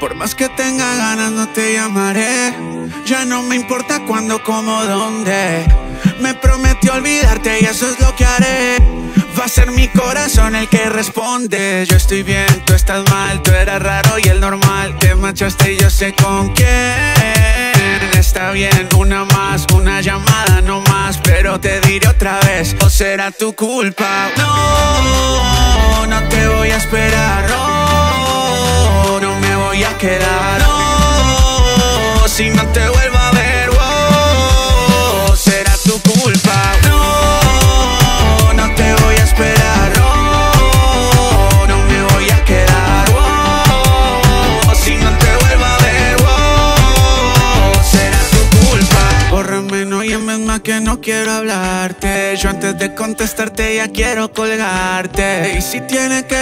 Por más que tenga ganas no te llamaré. Ya no me importa cuándo, cómo, dónde. Me prometí olvidarte y eso es lo que haré. Va a ser mi corazón el que responde. Yo estoy bien, tú estás mal. Tú eras raro y el normal. Te marchaste y yo sé con quién. Está bien, una más, una llamada no más. Pero te diré otra vez, o será tu culpa. No, no te voy a esperar. No, no me voy a quedar. No, si no te vuelvo a ver. Oh, será tu culpa. No, no te voy a esperar. No, no me voy a quedar. Oh, si no te vuelvo a ver. Oh, será tu culpa. Bórrame, no llames más que no quiero hablarte. Yo antes de contestarte ya quiero colgarte. Y si tienes que